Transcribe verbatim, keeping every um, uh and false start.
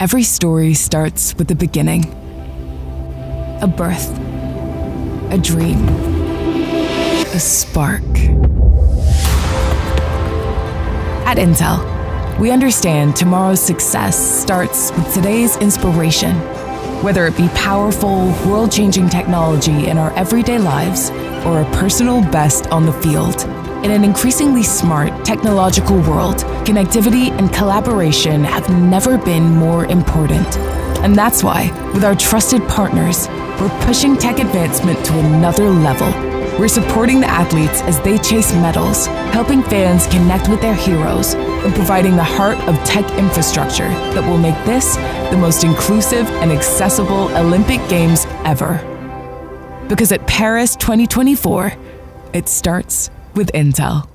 Every story starts with the beginning. A birth, a dream, a spark. At Intel, we understand tomorrow's success starts with today's inspiration. Whether it be powerful, world-changing technology in our everyday lives or a personal best on the field. In an increasingly smart, technological world, connectivity and collaboration have never been more important. And that's why, with our trusted partners, we're pushing tech advancement to another level. We're supporting the athletes as they chase medals, helping fans connect with their heroes, and providing the heart of tech infrastructure that will make this the most inclusive and accessible Olympic Games ever. Because at Paris twenty twenty-four, it starts with Intel.